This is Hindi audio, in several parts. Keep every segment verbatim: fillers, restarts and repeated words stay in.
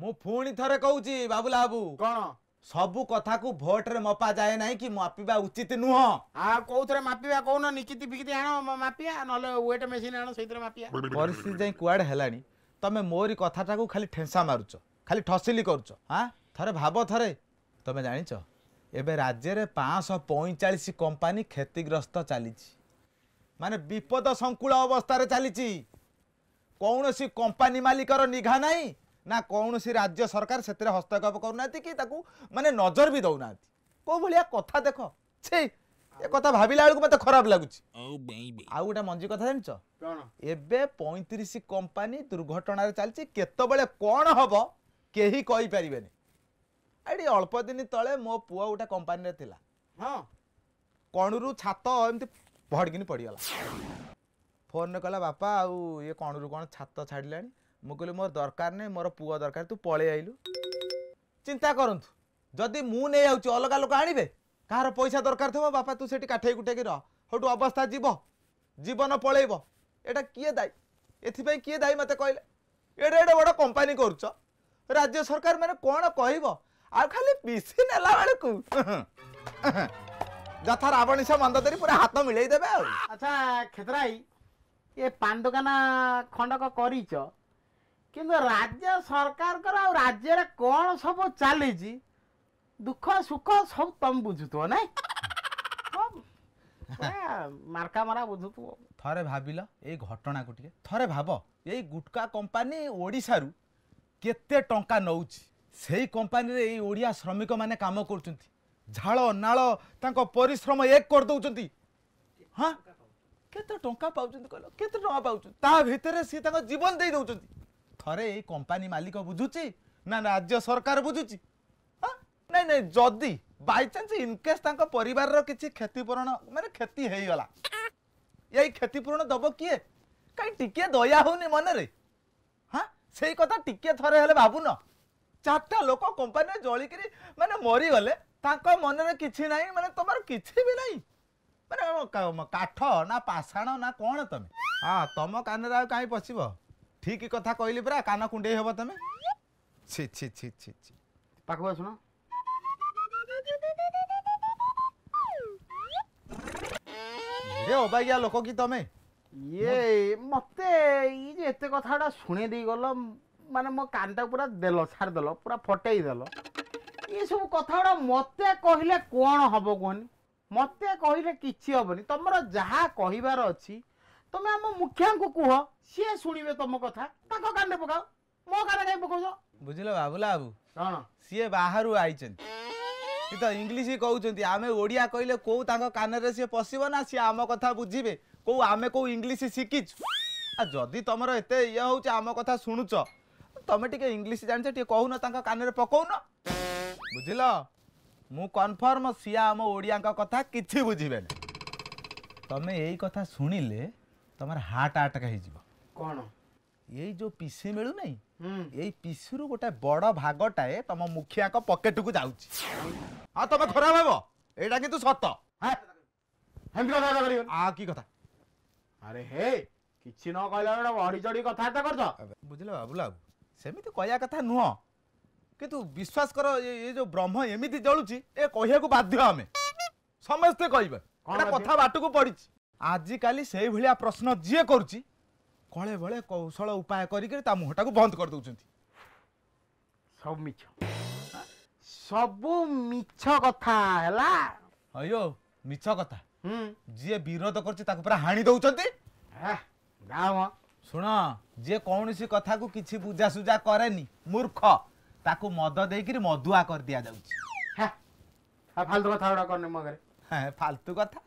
मु पुणी थरे कहूची बाबूला बाबू कौन सबु कथा को भोट रे मपा जाए नहीं कि मापिबा उचित नुह आ को थरे मापिबा कोन निकिति फिकिति आनो मापिया नले वेट मशीन आनो सहित मापिया परिस्थिति जाई कुआड हेलानी तमे मोरी कथाटा को खाली ठेंसा मारुचो खाली ठसिली करूचो हां थरे भाबो थरे तमे जानिचो एबे राज्य रे पाँच सौ पैंतालीस कंपनी क्षतिग्रस्त चलीची माने विपद संकुल अवस्था रे चलीची कोनोसी कंपनी मालिकर निघा नाही ना कौन सी राज्य सरकार से हस्तक्षेप करूना कि माने नजर भी दौना कौ भाया कथा देख छे ये कथा भाविला बेलू मत खराब लगुच आ गोटे मंजी कथा जान एबे पैंतीस कंपनी दुर्घटना चलती केतबले कौन हम कहीं कहीपर आड़ी अल्प दिन तले मो पु गोटे कंपानी थिला हाँ कणुरु छात एमती भड़किन पड़गला फोन कहला बापा आउ ये कणुरु कौन छात छाड़ा मु कहली मोर दरकार नहीं मोर पुआ दरकार तू पलि आईलु चिंता करतु जदि मु नहीं आऊँ अलग लोक आने कहार पैसा दरकार थो बापा तू से काठे कुटेक रहा हटू अवस्था जीव जीवन पलैब एटा किए दायी एथपाई किए दायी मत कहले एडे एडे बड़ कंपानी करूच राज्य सरकार मैंने कौन कह खाली पीसी नेला बेलू जथा रावणीसा मंदरी पूरा हाथ मिलईदे। अच्छा खेतराई ये पान दुकाना खंडक करच किंतु राज्य सरकार कर राज्य कौन सब चली दुख सुख सब तुम बुझुत ना मार्का मारा बुझुत थरे भाविल ये घटना को टे थरे भाव ये गुटका कंपानी ओडिशा रु केते टंका नौची सेई कंपानी रे ओडिया श्रमिक माने काम करचुंती झालो नालो तांको परिश्रम एक कर दउचुंती हां केते टंका पाउचुंती कहलो केते टंका पाउचुंती ता भितरे सी तांको जीवन दे दउचुंती थरे ये कंपानी मालिक बुझुची ना राज्य सरकार बुझुची हाँ नहीं नहीं जदि बैचान्स इनकेस परिवार किसी क्षतिपूरण माने क्षति हो गला यही क्षतिपूरण दब किए कहीं टिके दया होनी मन रे हाँ से कथा टिके थरे हेले भावुन चारटा लोक कंपानी जलिक माने मरीगले मन में किसी ना माने तुम किसी भी ना माने काठ ना पाषाण ना कौन तमें हाँ तुम कान कहीं पशब ठीक कथा कहली परा कान कुंडे हम तुम छी छी छी छी छी पाखु आसुन ये अबागिया लोक कि तमें ये मत ये एत कथा शुणी दे गल माने मो कान पूरा देल छाड़ दल पूरा फटई दल ये सब कथा मत कहले कौन हम कहनी मत कहले किसी हेनी तुम जहा कहबार अच्छी तुम आम मुखिया को कह सी शुणवे तुम कथा कान पकाओ मो कान कहीं पकाऊ बुझल बाबूला बाबू कौन सी बाहर आई तो इंग्लीश कहते आम ओडिया कहले कौ कान सी पशब ना सी आम कथा बुझे कौ आम कौ इंग्लीश शिखीच आ जदि तुम एत ये हूँ आम कथा शुणुच तुम टे इंग्लीश जान टे कहून कान पकाऊन बुझल मु कनफर्म सी आम ओडिया कथा कि बुझे तुम यही कथा शुणिले तमर हार्ट आटाक कौन ये जो पीसी मिलू नहीं ये पीसी रु गोटे बड़ भागटाए तुम मुखिया पकेट को जाऊँ हाँ तुम खराब हम यहाँ कि सत आ कि कथा अरे हे कि न कहला अड़ी चढ़ी कथा कर बुझल बाबूला बाबू सेमती कहया कथा नुह कितु विश्वास कर ये जो ब्रह्म एमती जलुची ए कह बाध्य आम समस्ते कह कथा बाटू को पड़ी आजिकाली से भाया प्रश्न जी करुच्ची कले बड़े कौशल उपाय करा मुहटा को बंद कर दूसरी सब मिछ सब मिछ कथा अयो मिछ कथा जी विरोध कर हाणी दौरान शुण जी कौन सी कथा को किसी बुझा सुझा कैनि मूर्ख ताकू मद देकर मदुआ कर दि जाऊँ फालतू कथा गुड़ा करनी मो घर फालतू कथा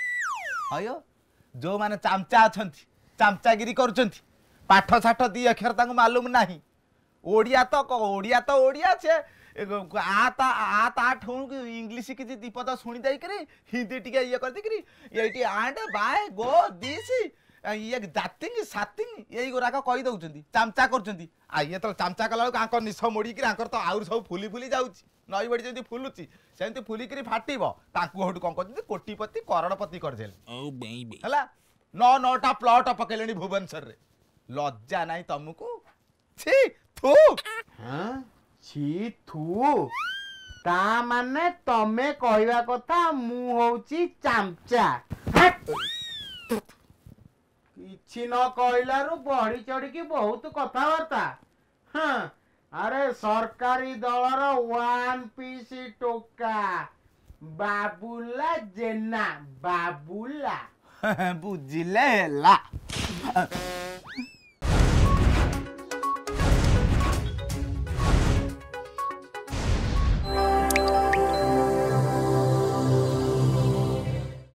अयो जो माने चामचा अच्छा चामचागिरी करठ दी अक्षर तक मालूम ना ओडिया तो ओडिया तो ओडिया से आत आत आठ इंग्लिश किसी दीपद शुणीदे हिंदी टी ये करदे आंड बाय गो दिस ये जातिंग सातिंग यही गुराक कही दौरान चामचा कर चामचा कला निश मोड़ी तो आउर सब फुली फुली जाऊँच नई बड़ी जमी फुलुची सेमती फुलिक फाटब ताकू हूँ कौन कर कोटिपति करोड़पति करदे है नौ नौटा प्लट पकड़े भुवनेश्वर रे लज्जा ना तुमको छी थू छी थू ता माने तमे कहवा कथा मु होउची चामचा किछि न कहलारु बढी चढ़ी की बहुत कथा वार्ता। हां अरे सरकारी दलर वन पीस टोका बाबुला जेना बाबुला बुझिले ला